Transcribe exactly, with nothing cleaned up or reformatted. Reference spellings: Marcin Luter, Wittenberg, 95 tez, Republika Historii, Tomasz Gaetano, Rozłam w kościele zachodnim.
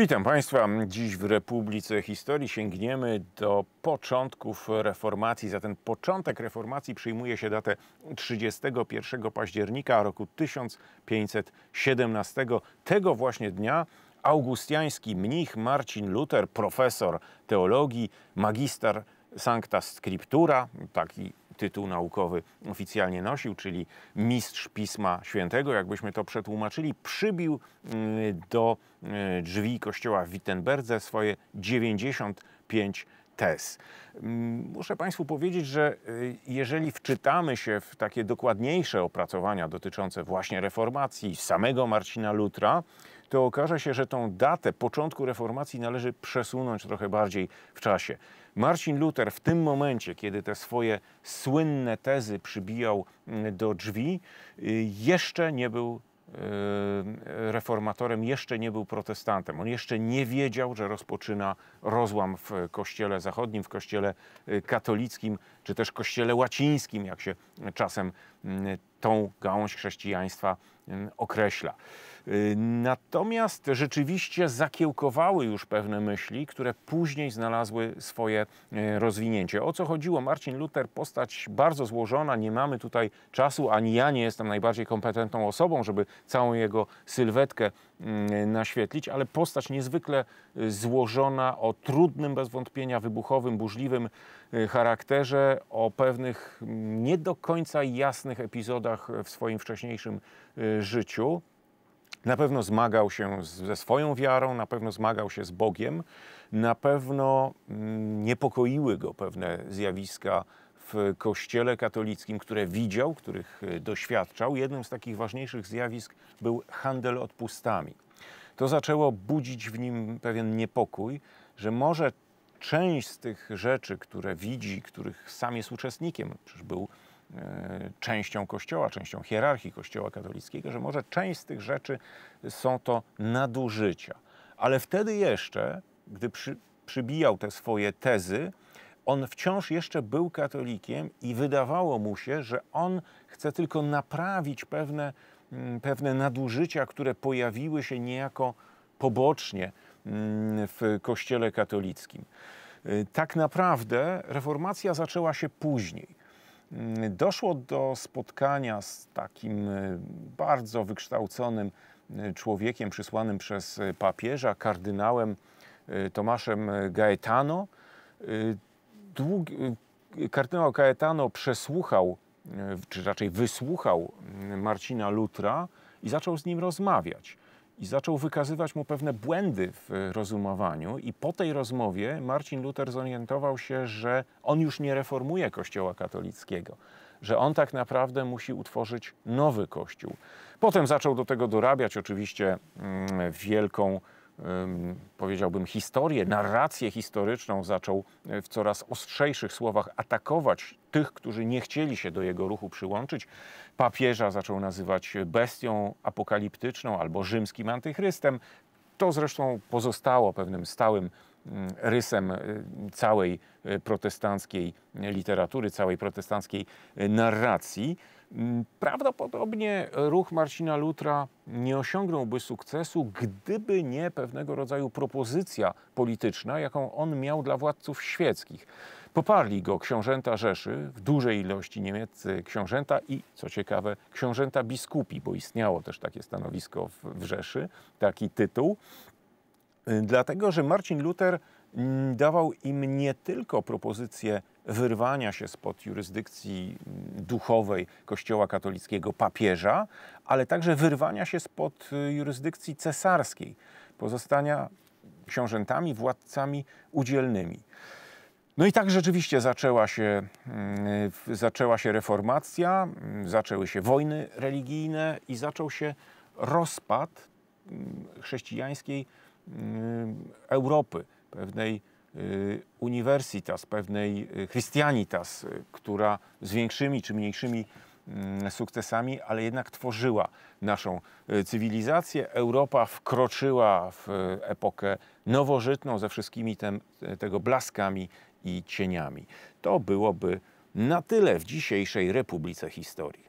Witam Państwa. Dziś w Republice Historii sięgniemy do początków reformacji. Za ten początek reformacji przyjmuje się datę trzydziestego pierwszego października roku tysiąc pięćset siedemnastego. Tego właśnie dnia augustiański mnich Marcin Luter, profesor teologii, magister sancta scriptura, taki tytuł naukowy oficjalnie nosił, czyli mistrz Pisma Świętego, jakbyśmy to przetłumaczyli, przybił do drzwi kościoła w Wittenberdze swoje dziewięćdziesiąt pięć tez. Muszę Państwu powiedzieć, że jeżeli wczytamy się w takie dokładniejsze opracowania dotyczące właśnie reformacji samego Marcina Lutra, to okaże się, że tą datę początku reformacji należy przesunąć trochę bardziej w czasie. Marcin Luter w tym momencie, kiedy te swoje słynne tezy przybijał do drzwi, jeszcze nie był reformatorem, jeszcze nie był protestantem. On jeszcze nie wiedział, że rozpoczyna rozłam w kościele zachodnim, w kościele katolickim, czy też kościele łacińskim, jak się czasem tą gałąź chrześcijaństwa określa. Natomiast rzeczywiście zakiełkowały już pewne myśli, które później znalazły swoje rozwinięcie. O co chodziło? Marcin Luter, postać bardzo złożona, nie mamy tutaj czasu, ani ja nie jestem najbardziej kompetentną osobą, żeby całą jego sylwetkę naświetlić, ale postać niezwykle złożona, o trudnym, bez wątpienia wybuchowym, burzliwym charakterze, o pewnych nie do końca jasnych epizodach w swoim wcześniejszym życiu. Na pewno zmagał się ze swoją wiarą, na pewno zmagał się z Bogiem, na pewno niepokoiły go pewne zjawiska w kościele katolickim, które widział, których doświadczał. Jednym z takich ważniejszych zjawisk był handel odpustami. To zaczęło budzić w nim pewien niepokój, że może część z tych rzeczy, które widzi, których sam jest uczestnikiem, przecież był częścią Kościoła, częścią hierarchii Kościoła katolickiego, że może część z tych rzeczy są to nadużycia. Ale wtedy jeszcze, gdy przy, przybijał te swoje tezy, on wciąż jeszcze był katolikiem i wydawało mu się, że on chce tylko naprawić pewne, pewne nadużycia, które pojawiły się niejako pobocznie w Kościele katolickim. Tak naprawdę reformacja zaczęła się później. Doszło do spotkania z takim bardzo wykształconym człowiekiem przysłanym przez papieża, kardynałem Tomaszem Gaetano. Kardynał Gaetano przesłuchał, czy raczej wysłuchał Marcina Lutra i zaczął z nim rozmawiać. I zaczął wykazywać mu pewne błędy w rozumowaniu i po tej rozmowie Marcin Luter zorientował się, że on już nie reformuje Kościoła katolickiego, że on tak naprawdę musi utworzyć nowy Kościół. Potem zaczął do tego dorabiać oczywiście wielką, powiedziałbym, historię, narrację historyczną, zaczął w coraz ostrzejszych słowach atakować tych, którzy nie chcieli się do jego ruchu przyłączyć. Papieża zaczął nazywać bestią apokaliptyczną albo rzymskim antychrystem. To zresztą pozostało pewnym stałym rysem całej protestanckiej literatury, całej protestanckiej narracji. Prawdopodobnie ruch Marcina Lutra nie osiągnąłby sukcesu, gdyby nie pewnego rodzaju propozycja polityczna, jaką on miał dla władców świeckich. Poparli go książęta Rzeszy, w dużej ilości niemieccy książęta i, co ciekawe, książęta biskupi, bo istniało też takie stanowisko w Rzeszy, taki tytuł. Dlatego, że Marcin Luter dawał im nie tylko propozycję wyrwania się spod jurysdykcji duchowej Kościoła katolickiego papieża, ale także wyrwania się spod jurysdykcji cesarskiej, pozostania książętami, władcami udzielnymi. No i tak rzeczywiście zaczęła się, zaczęła się reformacja, zaczęły się wojny religijne i zaczął się rozpad chrześcijańskiej Europy, pewnej universitas, pewnej Christianitas, która z większymi czy mniejszymi sukcesami, ale jednak tworzyła naszą cywilizację. Europa wkroczyła w epokę nowożytną ze wszystkimi tem, tego blaskami i cieniami. To byłoby na tyle w dzisiejszej Republice Historii.